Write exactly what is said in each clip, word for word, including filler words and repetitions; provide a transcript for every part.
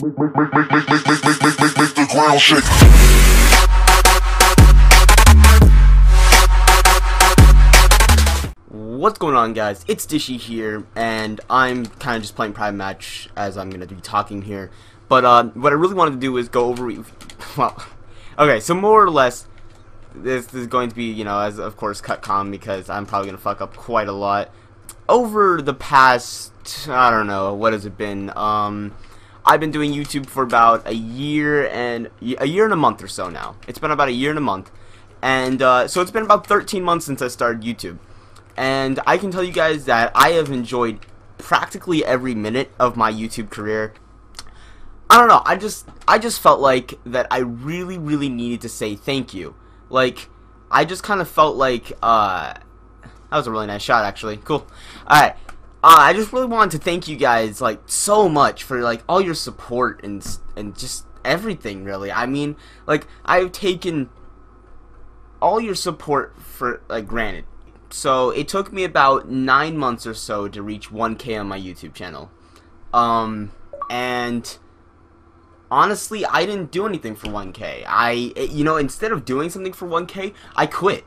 Make, make, make, make, make, make, make, make, make, make the ground shake. What's going on, guys? It's Dishy here, and I'm kind of just playing Private Match as I'm going to be talking here. But uh, what I really wanted to do is go over... Well, okay, so more or less, this is going to be, you know, as of course, CutCom, because I'm probably going to fuck up quite a lot. Over the past, I don't know, what has it been? Um, I've been doing YouTube for about a year and... a year and a month or so now. It's been about a year and a month. And uh, so it's been about thirteen months since I started YouTube. And I can tell you guys that I have enjoyed practically every minute of my YouTube career. I don't know, I just I just felt like that I really, really needed to say thank you. Like, I just kind of felt like, uh, that was a really nice shot, actually. Cool. Alright, uh, I just really wanted to thank you guys, like, so much for, like, all your support and, and just everything, really. I mean, like, I've taken all your support for, like, granted. So it took me about nine months or so to reach one K on my YouTube channel, um, and honestly, I didn't do anything for one K. I, you know, instead of doing something for one K, I quit.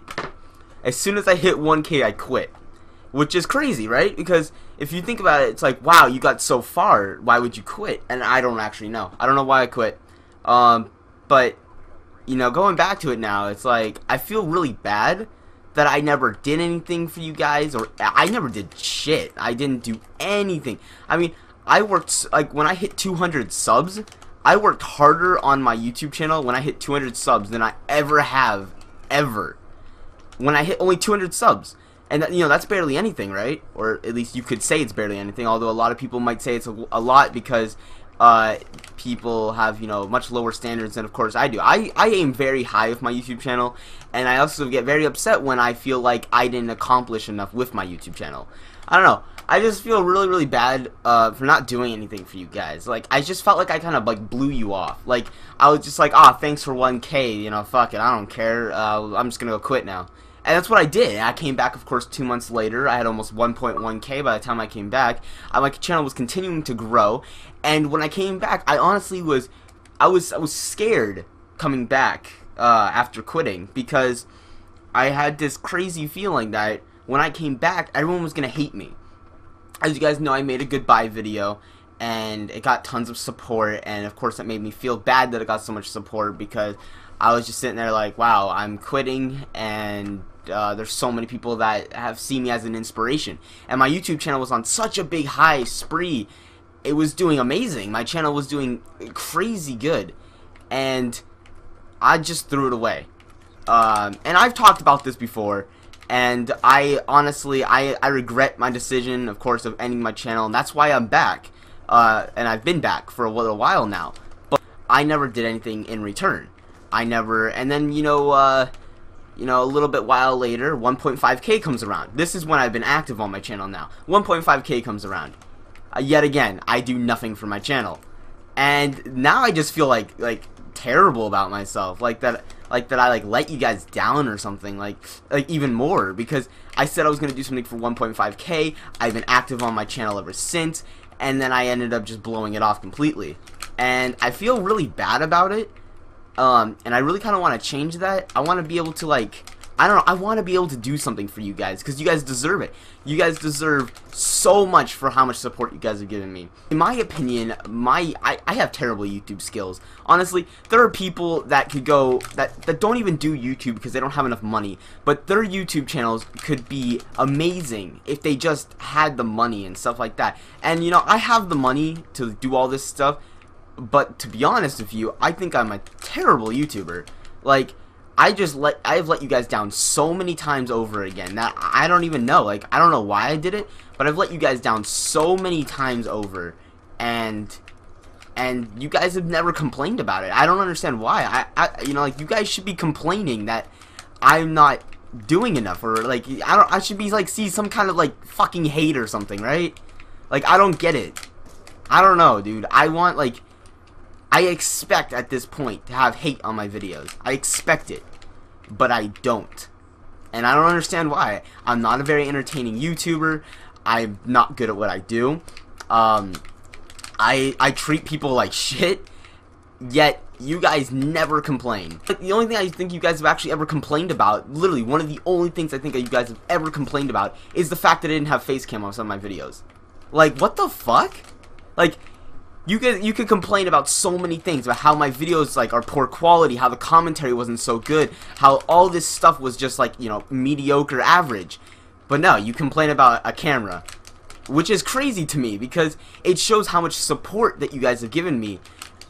As soon as I hit one K, I quit, which is crazy, right? Because if you think about it, it's like, wow, you got so far. Why would you quit? And I don't actually know. I don't know why I quit, um, but you know, going back to it now, it's like I feel really bad that I never did anything for you guys, or I never did shit. I didn't do anything. I mean, I worked, like, when I hit two hundred subs, I worked harder on my YouTube channel when I hit two hundred subs than I ever have, ever. When I hit only two hundred subs. And, that, you know, that's barely anything, right? Or at least you could say it's barely anything, although a lot of people might say it's a, a lot because uh, people have, you know, much lower standards than, of course, I do. I, I aim very high with my YouTube channel, and I also get very upset when I feel like I didn't accomplish enough with my YouTube channel. I don't know. I just feel really, really bad uh, for not doing anything for you guys. Like, I just felt like I kind of, like, blew you off. Like, I was just like, ah, thanks for one K, you know, fuck it, I don't care, uh, I'm just gonna go quit now. And that's what I did. I came back, of course, two months later. I had almost one point one K by the time I came back. My channel was continuing to grow, and when I came back, I honestly was, I was, I was scared coming back uh, after quitting, because I had this crazy feeling that when I came back, everyone was gonna hate me. As you guys know, I made a goodbye video, and it got tons of support, and of course, that made me feel bad that it got so much support, because I was just sitting there like, wow, I'm quitting, and Uh, there's so many people that have seen me as an inspiration, and my YouTube channel was on such a big high spree. It was doing amazing. My channel was doing crazy good, and I just threw it away. Um, and I've talked about this before, and I honestly I, I regret my decision, of course, of ending my channel, and that's why I'm back, uh, and I've been back for a little while now, but I never did anything in return. I never and then you know uh, You know, a little bit while later, one point five K comes around. This is when I've been active on my channel now. one point five K comes around. Uh, yet again, I do nothing for my channel, and now I just feel like like terrible about myself, like that, like that I like let you guys down or something, like like even more, because I said I was gonna do something for one point five K. I've been active on my channel ever since, and then I ended up just blowing it off completely, and I feel really bad about it. Um, and I really kind of want to change that. I want to be able to, like, I don't know, I want to be able to do something for you guys, because you guys deserve it. You guys deserve so much for how much support you guys have given me. In my opinion, my, I, I have terrible YouTube skills. Honestly, there are people that could go, that, that don't even do YouTube because they don't have enough money, but their YouTube channels could be amazing if they just had the money and stuff like that. And, you know, I have the money to do all this stuff, but to be honest with you, I think I'm a terrible YouTuber. Like, I just let I've let you guys down so many times over again that I don't even know. Like, I don't know why I did it, but I've let you guys down so many times over, and and you guys have never complained about it. I don't understand why. I, I you know, like, you guys should be complaining that I'm not doing enough, or like I don't I should be like see some kind of like fucking hate or something, right? Like, I don't get it. I don't know, dude. I want like I expect at this point to have hate on my videos. I expect it, but I don't, and I don't understand why. I'm not a very entertaining YouTuber. I'm not good at what I do. Um, I, I treat people like shit, yet you guys never complain. Like, the only thing I think you guys have actually ever complained about, literally one of the only things I think that you guys have ever complained about, is the fact that I didn't have face cam on some of my videos. Like, what the fuck? Like, you could, you could complain about so many things, about how my videos, like, are poor quality, how the commentary wasn't so good, how all this stuff was just, like, you know, mediocre average. But no, you complain about a camera, which is crazy to me, because it shows how much support that you guys have given me,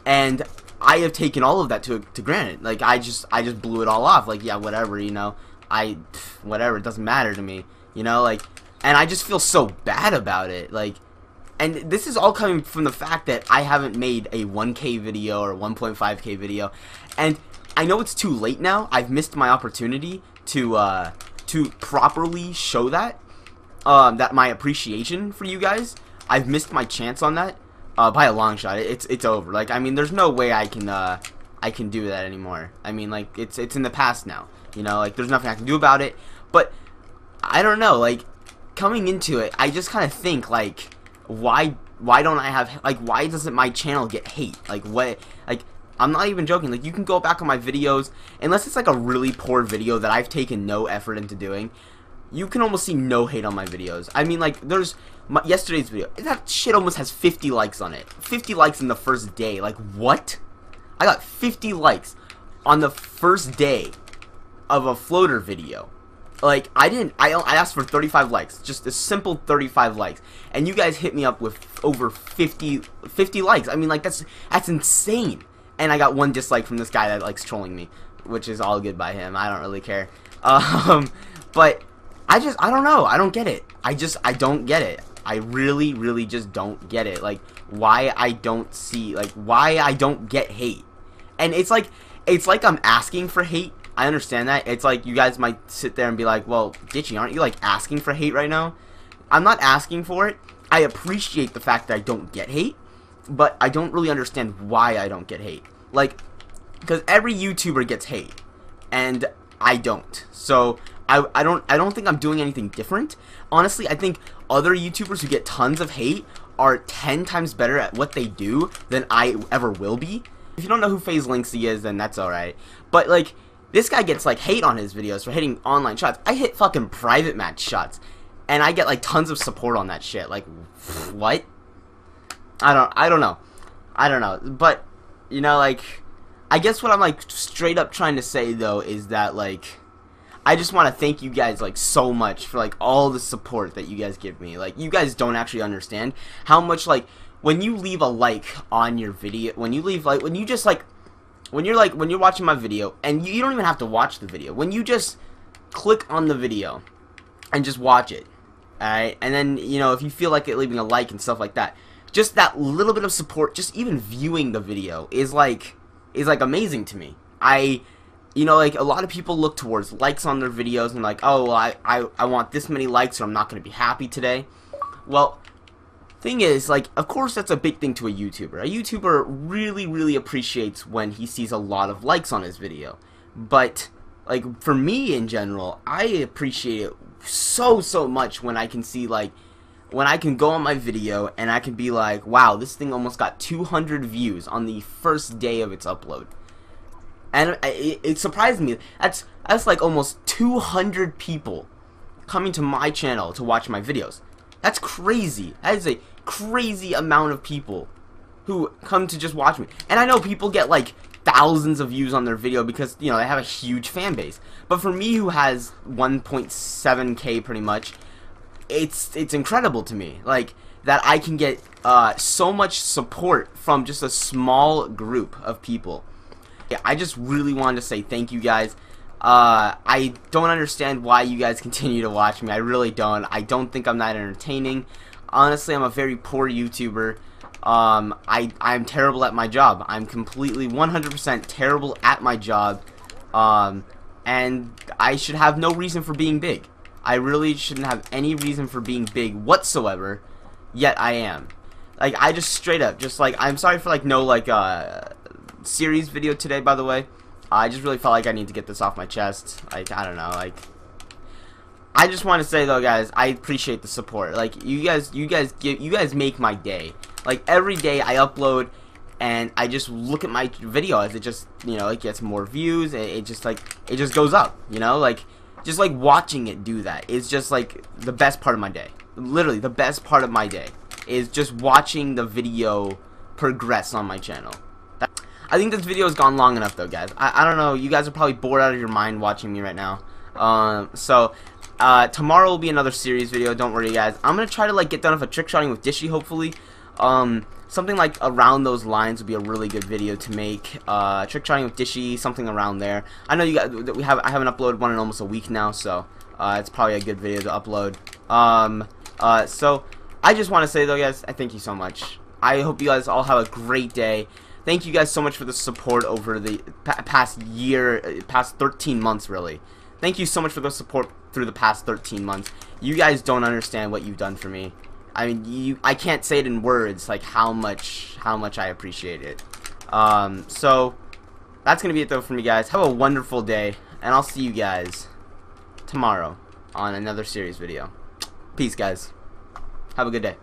and I have taken all of that to, to granted. Like, I just, I just blew it all off. Like, yeah, whatever, you know, I, pff, whatever, it doesn't matter to me, you know, like, and I just feel so bad about it, like, and this is all coming from the fact that I haven't made a one K video or one point five K video, and I know it's too late now. I've missed my opportunity to, uh, to properly show that, um, that my appreciation for you guys. I've missed my chance on that. Uh, by a long shot, it's it's over. Like, I mean, there's no way I can uh, I can do that anymore. I mean, like, it's it's in the past now. You know, like, there's nothing I can do about it. But I don't know. Like, coming into it, I just kind of think, like, why why don't I have, like, why doesn't my channel get hate? Like, what? Like, I'm not even joking. Like, you can go back on my videos, unless it's like a really poor video that I've taken no effort into doing. You can almost see no hate on my videos. I mean, like, there's my, yesterday's video. That shit almost has fifty likes on it. fifty likes in the first day. Like, what? I got fifty likes on the first day of a floater video. Like, I didn't. I, I asked for thirty-five likes. Just a simple thirty-five likes. And you guys hit me up with over fifty likes. I mean, like, that's that's insane. And I got one dislike from this guy that likes trolling me, which is all good by him. I don't really care. Um, but I just, I don't know, I don't get it. I just, I don't get it. I really, really just don't get it. Like, why I don't see, like, why I don't get hate. And it's like, it's like I'm asking for hate. I understand that. It's like, you guys might sit there and be like, well, Dishy, aren't you, like, asking for hate right now? I'm not asking for it. I appreciate the fact that I don't get hate, but I don't really understand why I don't get hate. Like, because every YouTuber gets hate, and I don't. So I, I don't I don't think I'm doing anything different. Honestly, I think other YouTubers who get tons of hate are ten times better at what they do than I ever will be. If you don't know who FaZe Linksy is, then that's alright. But, like, this guy gets, like, hate on his videos for hitting online shots. I hit fucking private match shots, and I get, like, tons of support on that shit. Like, what? I don't I don't know. I don't know. But, you know, like, I guess what I'm, like, straight up trying to say, though, is that, like, I just want to thank you guys, like, so much for, like, all the support that you guys give me. Like, you guys don't actually understand how much, like, when you leave a like on your video, when you leave, like, when you just, like, when you're, like, when you're watching my video, and you, you don't even have to watch the video. When you just click on the video and just watch it, alright? And then, you know, if you feel like it, leaving a like and stuff like that, just that little bit of support, just even viewing the video is, like, is, like, amazing to me. I... You know, like, a lot of people look towards likes on their videos and, like, oh, well, I, I, I want this many likes or I'm not going to be happy today. Well, thing is, like, of course that's a big thing to a YouTuber. A YouTuber really, really appreciates when he sees a lot of likes on his video. But, like, for me in general, I appreciate it so, so much when I can see, like, when I can go on my video and I can be like, wow, this thing almost got two hundred views on the first day of its upload. And it surprised me. That's that's like almost two hundred people coming to my channel to watch my videos. That's crazy. That is a crazy amount of people who come to just watch me. And I know people get like thousands of views on their video because, you know, they have a huge fan base. But for me, who has one point seven K pretty much, it's it's incredible to me. Like, that I can get uh, so much support from just a small group of people. I just really wanted to say thank you guys. Uh, I don't understand why you guys continue to watch me. I really don't. I don't think I'm that entertaining. Honestly, I'm a very poor YouTuber. Um, I, I'm terrible at my job. I'm completely one hundred percent terrible at my job. Um, and I should have no reason for being big. I really shouldn't have any reason for being big whatsoever. Yet I am. Like, I just straight up, just like, I'm sorry for, like, no, like, uh... series video today, by the way. I just really felt like I need to get this off my chest. Like, I don't know, like, I just want to say, though, guys, I appreciate the support. Like, you guys you guys give you guys make my day. Like every day I upload and I just look at my video as it just, you know, it gets more views, it, it just like it just goes up, you know, like just like watching it do that. It's just like the best part of my day. Literally the best part of my day is just watching the video progress on my channel. That, I think this video has gone long enough though, guys. I, I don't know, you guys are probably bored out of your mind watching me right now. Um, so uh, tomorrow will be another series video. Don't worry, guys. I'm gonna try to like get done with a trick shotting with Dishy, hopefully. Um, something like around those lines would be a really good video to make. Uh, trick shotting with Dishy, something around there. I know you guys that we have. I haven't uploaded one in almost a week now, so uh, it's probably a good video to upload. Um, uh, so I just want to say though, guys, I thank you so much. I hope you guys all have a great day. Thank you guys so much for the support over the past year, past thirteen months, really. Thank you so much for the support through the past thirteen months. You guys don't understand what you've done for me. I mean, you, I can't say it in words, like how much, how much I appreciate it. Um, so, that's gonna be it though for me, guys. Have a wonderful day, and I'll see you guys tomorrow on another series video. Peace, guys. Have a good day.